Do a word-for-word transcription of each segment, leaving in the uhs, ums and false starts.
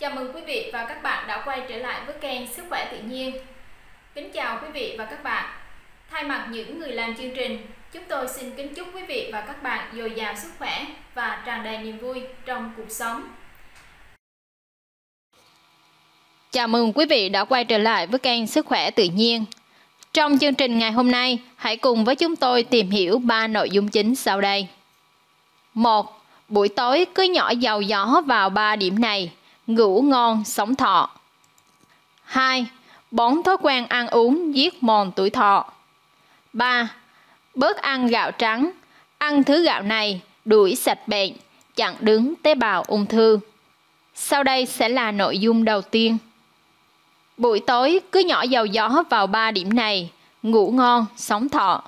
Chào mừng quý vị và các bạn đã quay trở lại với kênh Sức khỏe tự nhiên. Kính chào quý vị và các bạn. Thay mặt những người làm chương trình, chúng tôi xin kính chúc quý vị và các bạn dồi dào sức khỏe và tràn đầy niềm vui trong cuộc sống. Chào mừng quý vị đã quay trở lại với kênh Sức khỏe tự nhiên. Trong chương trình ngày hôm nay, hãy cùng với chúng tôi tìm hiểu ba nội dung chính sau đây. một. Buổi tối cứ nhỏ dầu gió vào ba điểm này, ngủ ngon, sống thọ. hai. Bốn thói quen ăn uống giết mòn tuổi thọ. ba. Bớt ăn gạo trắng, ăn thứ gạo này đuổi sạch bệnh, chặn đứng tế bào ung thư. Sau đây sẽ là nội dung đầu tiên. Buổi tối cứ nhỏ dầu gió vào ba điểm này, ngủ ngon, sống thọ.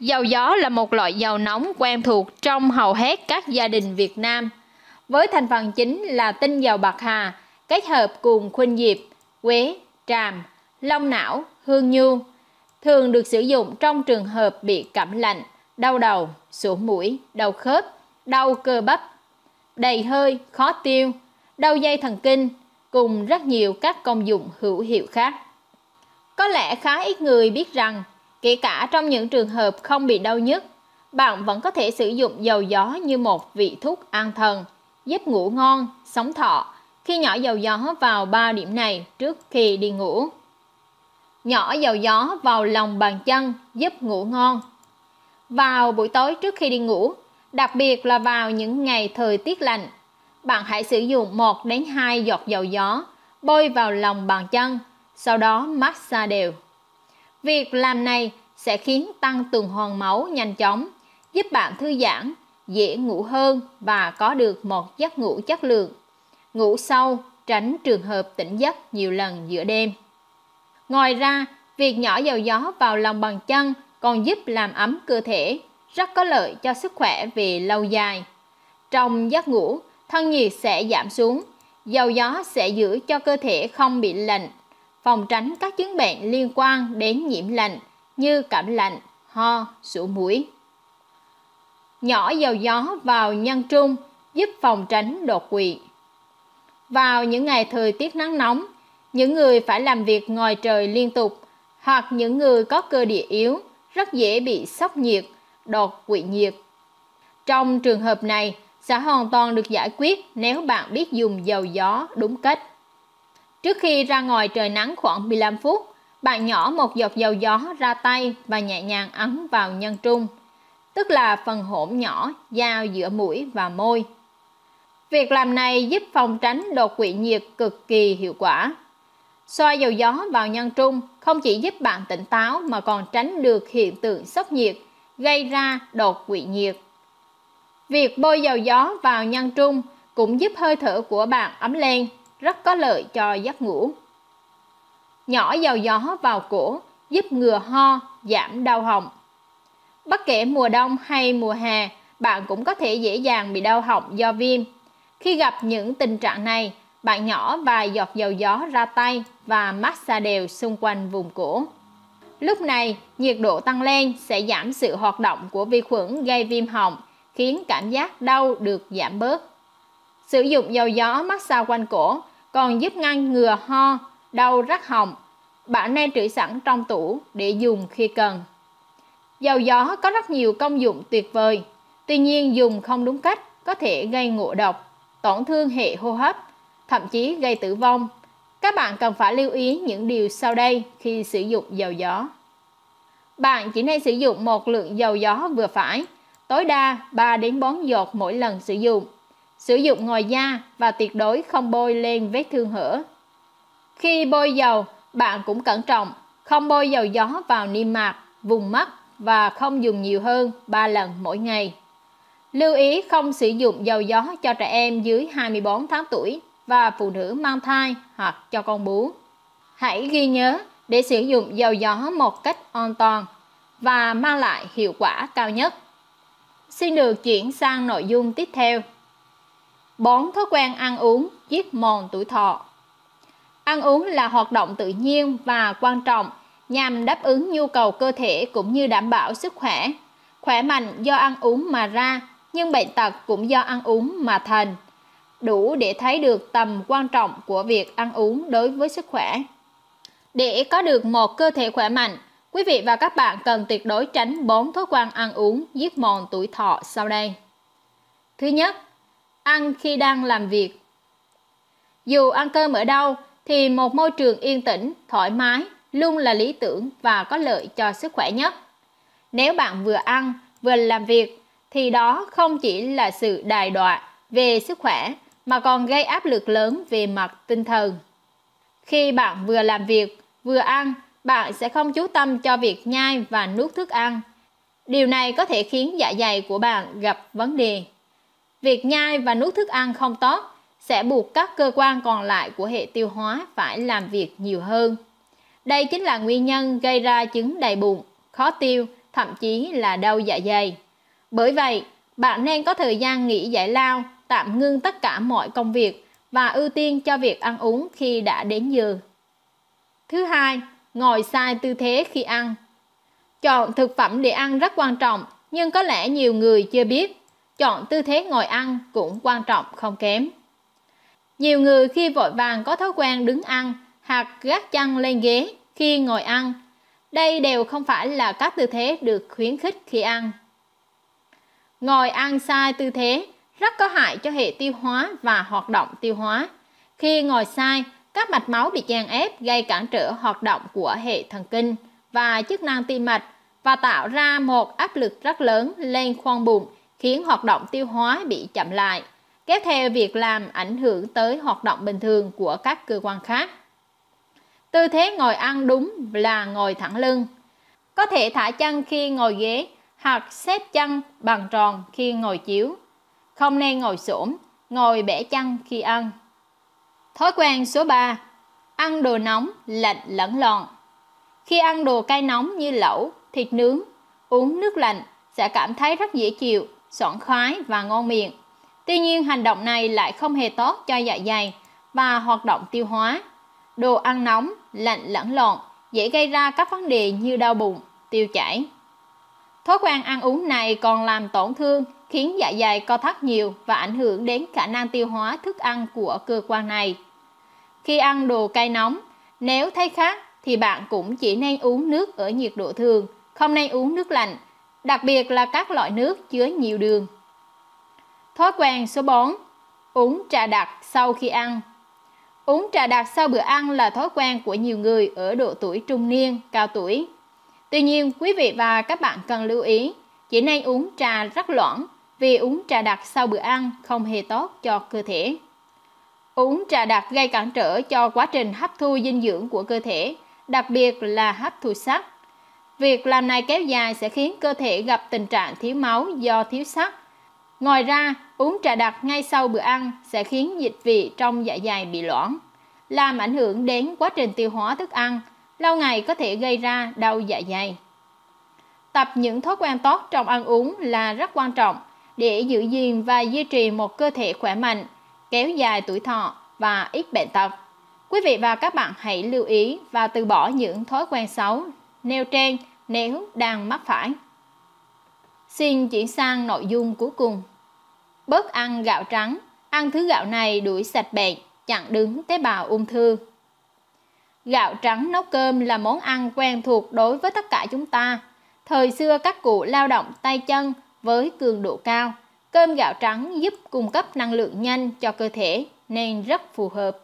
Dầu gió là một loại dầu nóng quen thuộc trong hầu hết các gia đình Việt Nam, với thành phần chính là tinh dầu bạc hà kết hợp cùng khuynh diệp, quế, tràm, long não, hương nhu, thường được sử dụng trong trường hợp bị cảm lạnh, đau đầu, sổ mũi, đau khớp, đau cơ bắp, đầy hơi, khó tiêu, đau dây thần kinh, cùng rất nhiều các công dụng hữu hiệu khác. Có lẽ khá ít người biết rằng, kể cả trong những trường hợp không bị đau nhức, bạn vẫn có thể sử dụng dầu gió như một vị thuốc an thần, giúp ngủ ngon, sống thọ khi nhỏ dầu gió vào ba điểm này trước khi đi ngủ. Nhỏ dầu gió vào lòng bàn chân giúp ngủ ngon. Vào buổi tối trước khi đi ngủ, đặc biệt là vào những ngày thời tiết lạnh, bạn hãy sử dụng một đến hai giọt dầu gió bôi vào lòng bàn chân, sau đó massage đều. Việc làm này sẽ khiến tăng tuần hoàn máu nhanh chóng, giúp bạn thư giãn, dễ ngủ hơn và có được một giấc ngủ chất lượng. Ngủ sâu, tránh trường hợp tỉnh giấc nhiều lần giữa đêm. Ngoài ra, việc nhỏ dầu gió vào lòng bàn chân còn giúp làm ấm cơ thể, rất có lợi cho sức khỏe về lâu dài. Trong giấc ngủ, thân nhiệt sẽ giảm xuống, dầu gió sẽ giữ cho cơ thể không bị lạnh, phòng tránh các chứng bệnh liên quan đến nhiễm lạnh như cảm lạnh, ho, sổ mũi. Nhỏ dầu gió vào nhân trung giúp phòng tránh đột quỵ. Vào những ngày thời tiết nắng nóng, những người phải làm việc ngoài trời liên tục hoặc những người có cơ địa yếu rất dễ bị sốc nhiệt, đột quỵ nhiệt. Trong trường hợp này, sẽ hoàn toàn được giải quyết nếu bạn biết dùng dầu gió đúng cách. Trước khi ra ngoài trời nắng khoảng mười lăm phút, bạn nhỏ một giọt dầu gió ra tay và nhẹ nhàng ấn vào nhân trung, tức là phần hõm nhỏ giao giữa mũi và môi. Việc làm này giúp phòng tránh đột quỵ nhiệt cực kỳ hiệu quả. Xoa dầu gió vào nhân trung không chỉ giúp bạn tỉnh táo mà còn tránh được hiện tượng sốc nhiệt gây ra đột quỵ nhiệt. Việc bôi dầu gió vào nhân trung cũng giúp hơi thở của bạn ấm lên, rất có lợi cho giấc ngủ. Nhỏ dầu gió vào cổ giúp ngừa ho, giảm đau họng. Bất kể mùa đông hay mùa hè, bạn cũng có thể dễ dàng bị đau họng do viêm. Khi gặp những tình trạng này, bạn nhỏ vài giọt dầu gió ra tay và massage đều xung quanh vùng cổ. Lúc này, nhiệt độ tăng lên sẽ giảm sự hoạt động của vi khuẩn gây viêm họng, khiến cảm giác đau được giảm bớt. Sử dụng dầu gió massage quanh cổ còn giúp ngăn ngừa ho, đau rát họng. Bạn nên trữ sẵn trong tủ để dùng khi cần. Dầu gió có rất nhiều công dụng tuyệt vời, tuy nhiên dùng không đúng cách có thể gây ngộ độc, tổn thương hệ hô hấp, thậm chí gây tử vong. Các bạn cần phải lưu ý những điều sau đây khi sử dụng dầu gió. Bạn chỉ nên sử dụng một lượng dầu gió vừa phải, tối đa ba đến bốn giọt mỗi lần sử dụng. Sử dụng ngoài da và tuyệt đối không bôi lên vết thương hở. Khi bôi dầu, bạn cũng cẩn trọng, không bôi dầu gió vào niêm mạc, vùng mắt và không dùng nhiều hơn ba lần mỗi ngày. Lưu ý không sử dụng dầu gió cho trẻ em dưới hai mươi bốn tháng tuổi và phụ nữ mang thai hoặc cho con bú. Hãy ghi nhớ để sử dụng dầu gió một cách an toàn và mang lại hiệu quả cao nhất. Xin được chuyển sang nội dung tiếp theo. bốn thói quen ăn uống giết mòn tuổi thọ. Ăn uống là hoạt động tự nhiên và quan trọng nhằm đáp ứng nhu cầu cơ thể cũng như đảm bảo sức khỏe. Khỏe mạnh do ăn uống mà ra, nhưng bệnh tật cũng do ăn uống mà thành. đủ để thấy được tầm quan trọng của việc ăn uống đối với sức khỏe. Để có được một cơ thể khỏe mạnh, quý vị và các bạn cần tuyệt đối tránh bốn thói quen ăn uống giết mòn tuổi thọ sau đây. Thứ nhất, ăn khi đang làm việc. Dù ăn cơm ở đâu thì một môi trường yên tĩnh, thoải mái luôn là lý tưởng và có lợi cho sức khỏe nhất. Nếu bạn vừa ăn, vừa làm việc thì đó không chỉ là sự đài đọa về sức khỏe mà còn gây áp lực lớn về mặt tinh thần. Khi bạn vừa làm việc, vừa ăn, bạn sẽ không chú tâm cho việc nhai và nuốt thức ăn. Điều này có thể khiến dạ dày của bạn gặp vấn đề. Việc nhai và nuốt thức ăn không tốt sẽ buộc các cơ quan còn lại của hệ tiêu hóa phải làm việc nhiều hơn. Đây chính là nguyên nhân gây ra chứng đầy bụng, khó tiêu, thậm chí là đau dạ dày. Bởi vậy, bạn nên có thời gian nghỉ giải lao, tạm ngưng tất cả mọi công việc và ưu tiên cho việc ăn uống khi đã đến giờ. Thứ hai, ngồi sai tư thế khi ăn. Chọn thực phẩm để ăn rất quan trọng, nhưng có lẽ nhiều người chưa biết, chọn tư thế ngồi ăn cũng quan trọng không kém. Nhiều người khi vội vàng có thói quen đứng ăn hoặc gác chân lên ghế khi ngồi ăn. Đây đều không phải là các tư thế được khuyến khích khi ăn. Ngồi ăn sai tư thế rất có hại cho hệ tiêu hóa và hoạt động tiêu hóa. Khi ngồi sai, các mạch máu bị chèn ép gây cản trở hoạt động của hệ thần kinh và chức năng tim mạch và tạo ra một áp lực rất lớn lên khoang bụng, khiến hoạt động tiêu hóa bị chậm lại, kéo theo việc làm ảnh hưởng tới hoạt động bình thường của các cơ quan khác. Tư thế ngồi ăn đúng là ngồi thẳng lưng. Có thể thả chân khi ngồi ghế hoặc xếp chân bằng tròn khi ngồi chiếu. Không nên ngồi xổm, ngồi bẻ chân khi ăn. Thói quen số ba. Ăn đồ nóng, lạnh lẫn lòn. Khi ăn đồ cay nóng như lẩu, thịt nướng, uống nước lạnh sẽ cảm thấy rất dễ chịu, sảng khoái và ngon miệng. Tuy nhiên, hành động này lại không hề tốt cho dạ dày và hoạt động tiêu hóa. Đồ ăn nóng, lạnh lẫn lộn dễ gây ra các vấn đề như đau bụng, tiêu chảy. Thói quen ăn uống này còn làm tổn thương, khiến dạ dày co thắt nhiều và ảnh hưởng đến khả năng tiêu hóa thức ăn của cơ quan này. Khi ăn đồ cay nóng, nếu thấy khát thì bạn cũng chỉ nên uống nước ở nhiệt độ thường, không nên uống nước lạnh, đặc biệt là các loại nước chứa nhiều đường. Thói quen số bốn. Uống trà đặc sau khi ăn. Uống trà đặc sau bữa ăn là thói quen của nhiều người ở độ tuổi trung niên, cao tuổi. Tuy nhiên, quý vị và các bạn cần lưu ý, chỉ nên uống trà rất loãng vì uống trà đặc sau bữa ăn không hề tốt cho cơ thể. Uống trà đặc gây cản trở cho quá trình hấp thu dinh dưỡng của cơ thể, đặc biệt là hấp thu sắt. Việc làm này kéo dài sẽ khiến cơ thể gặp tình trạng thiếu máu do thiếu sắt. Ngoài ra, uống trà đặc ngay sau bữa ăn sẽ khiến dịch vị trong dạ dày bị loãng, làm ảnh hưởng đến quá trình tiêu hóa thức ăn, lâu ngày có thể gây ra đau dạ dày. Tập những thói quen tốt trong ăn uống là rất quan trọng để giữ gìn và duy trì một cơ thể khỏe mạnh, kéo dài tuổi thọ và ít bệnh tật. Quý vị và các bạn hãy lưu ý và từ bỏ những thói quen xấu nêu trên nếu đang mắc phải. Xin chuyển sang nội dung cuối cùng. Bớt ăn gạo trắng, ăn thứ gạo này đuổi sạch bệnh, chặn đứng tế bào ung thư. Gạo trắng nấu cơm là món ăn quen thuộc đối với tất cả chúng ta. Thời xưa các cụ lao động tay chân với cường độ cao, cơm gạo trắng giúp cung cấp năng lượng nhanh cho cơ thể nên rất phù hợp.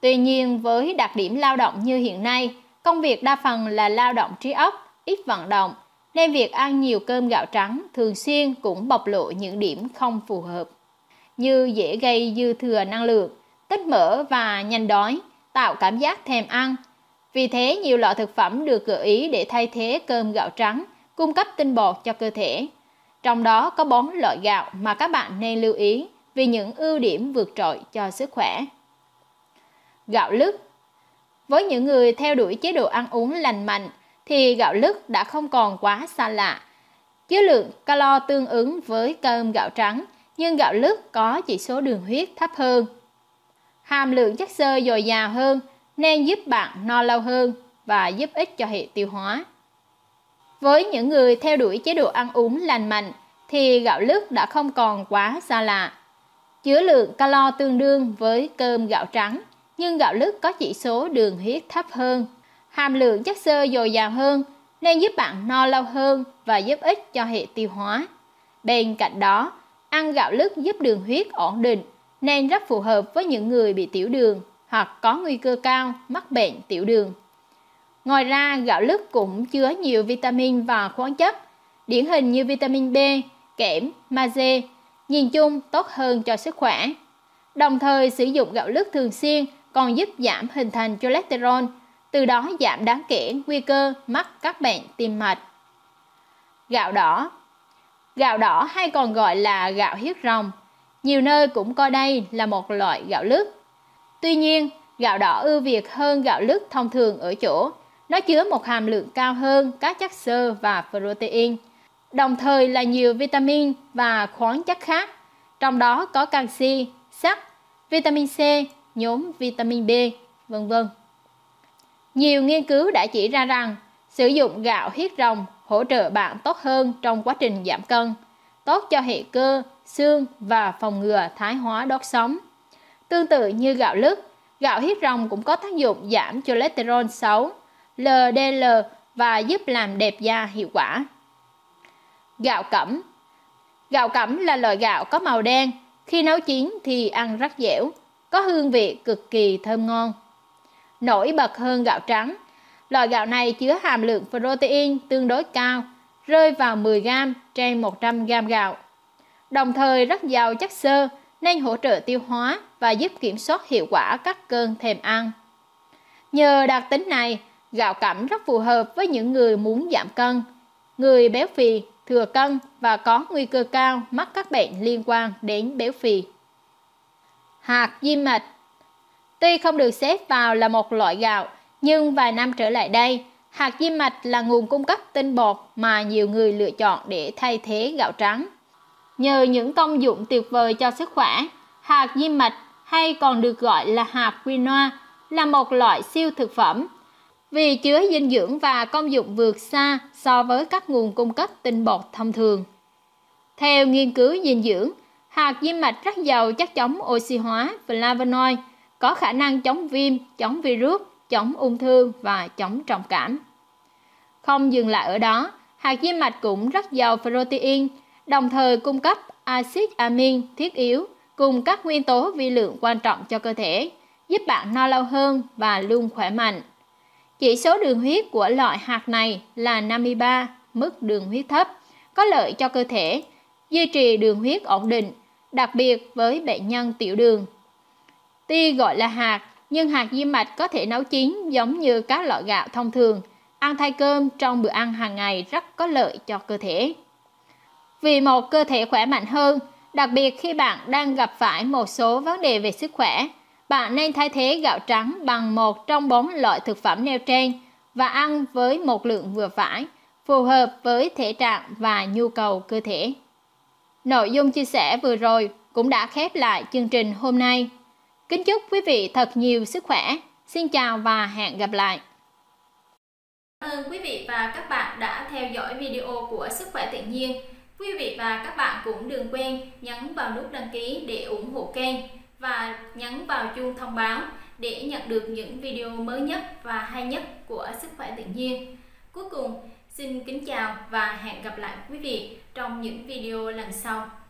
Tuy nhiên, với đặc điểm lao động như hiện nay, công việc đa phần là lao động trí óc, ít vận động, nên việc ăn nhiều cơm gạo trắng thường xuyên cũng bộc lộ những điểm không phù hợp, như dễ gây dư thừa năng lượng, tích mỡ và nhanh đói, tạo cảm giác thèm ăn. Vì thế, nhiều loại thực phẩm được gợi ý để thay thế cơm gạo trắng, cung cấp tinh bột cho cơ thể. Trong đó có bốn loại gạo mà các bạn nên lưu ý vì những ưu điểm vượt trội cho sức khỏe. Gạo lứt. Với những người theo đuổi chế độ ăn uống lành mạnh, thì gạo lứt đã không còn quá xa lạ. Chứa lượng calo tương ứng với cơm gạo trắng, nhưng gạo lứt có chỉ số đường huyết thấp hơn. Hàm lượng chất xơ dồi dào hơn nên giúp bạn no lâu hơn và giúp ích cho hệ tiêu hóa. Với những người theo đuổi chế độ ăn uống lành mạnh thì gạo lứt đã không còn quá xa lạ. chứa lượng calo tương đương với cơm gạo trắng, nhưng gạo lứt có chỉ số đường huyết thấp hơn. Hàm lượng chất xơ dồi dào hơn nên giúp bạn no lâu hơn và giúp ích cho hệ tiêu hóa. Bên cạnh đó, ăn gạo lứt giúp đường huyết ổn định nên rất phù hợp với những người bị tiểu đường hoặc có nguy cơ cao mắc bệnh tiểu đường. Ngoài ra, gạo lứt cũng chứa nhiều vitamin và khoáng chất, điển hình như vitamin B, kẽm, magie, nhìn chung tốt hơn cho sức khỏe. Đồng thời, sử dụng gạo lứt thường xuyên còn giúp giảm hình thành cholesterol, từ đó giảm đáng kể nguy cơ mắc các bệnh tim mạch. Gạo đỏ. Gạo đỏ hay còn gọi là gạo huyết rồng, nhiều nơi cũng coi đây là một loại gạo lứt. Tuy nhiên, gạo đỏ ưu việt hơn gạo lứt thông thường ở chỗ nó chứa một hàm lượng cao hơn các chất xơ và protein, đồng thời là nhiều vitamin và khoáng chất khác, trong đó có canxi, sắt, vitamin C, nhóm vitamin B, vân vân. Nhiều nghiên cứu đã chỉ ra rằng sử dụng gạo huyết rồng hỗ trợ bạn tốt hơn trong quá trình giảm cân, tốt cho hệ cơ, xương và phòng ngừa thái hóa đốt sống. Tương tự như gạo lứt, gạo huyết rồng cũng có tác dụng giảm cholesterol xấu, lờ đê lờ và giúp làm đẹp da hiệu quả. Gạo cẩm. Gạo cẩm là loại gạo có màu đen, khi nấu chín thì ăn rất dẻo, có hương vị cực kỳ thơm ngon. Nổi bật hơn gạo trắng, loại gạo này chứa hàm lượng protein tương đối cao, rơi vào mười gam trên một trăm gam gạo. Đồng thời rất giàu chất xơ nên hỗ trợ tiêu hóa và giúp kiểm soát hiệu quả các cơn thèm ăn. Nhờ đặc tính này, gạo cẩm rất phù hợp với những người muốn giảm cân, người béo phì, thừa cân và có nguy cơ cao mắc các bệnh liên quan đến béo phì. Hạt diêm mạch. Tuy không được xếp vào là một loại gạo, nhưng vài năm trở lại đây, hạt diêm mạch là nguồn cung cấp tinh bột mà nhiều người lựa chọn để thay thế gạo trắng. Nhờ những công dụng tuyệt vời cho sức khỏe, hạt diêm mạch hay còn được gọi là hạt quinoa là một loại siêu thực phẩm, vì chứa dinh dưỡng và công dụng vượt xa so với các nguồn cung cấp tinh bột thông thường. Theo nghiên cứu dinh dưỡng, hạt diêm mạch rất giàu chất chống oxy hóa flavonoid, có khả năng chống viêm, chống virus, chống ung thư và chống trầm cảm. Không dừng lại ở đó, hạt diêm mạch cũng rất giàu protein, đồng thời cung cấp axit amin thiết yếu cùng các nguyên tố vi lượng quan trọng cho cơ thể, giúp bạn no lâu hơn và luôn khỏe mạnh. Chỉ số đường huyết của loại hạt này là năm mươi ba, mức đường huyết thấp, có lợi cho cơ thể, duy trì đường huyết ổn định, đặc biệt với bệnh nhân tiểu đường. Tuy gọi là hạt, nhưng hạt diêm mạch có thể nấu chín giống như các loại gạo thông thường, ăn thay cơm trong bữa ăn hàng ngày rất có lợi cho cơ thể. Vì một cơ thể khỏe mạnh hơn, đặc biệt khi bạn đang gặp phải một số vấn đề về sức khỏe, bạn nên thay thế gạo trắng bằng một trong bốn loại thực phẩm nêu trên và ăn với một lượng vừa phải, phù hợp với thể trạng và nhu cầu cơ thể. Nội dung chia sẻ vừa rồi cũng đã khép lại chương trình hôm nay. Kính chúc quý vị thật nhiều sức khỏe. Xin chào và hẹn gặp lại. Cảm ơn quý vị và các bạn đã theo dõi video của Sức Khỏe Tự Nhiên. Quý vị và các bạn cũng đừng quên nhấn vào nút đăng ký để ủng hộ kênh và nhấn vào chuông thông báo để nhận được những video mới nhất và hay nhất của Sức Khỏe Tự Nhiên. Cuối cùng, xin kính chào và hẹn gặp lại quý vị trong những video lần sau.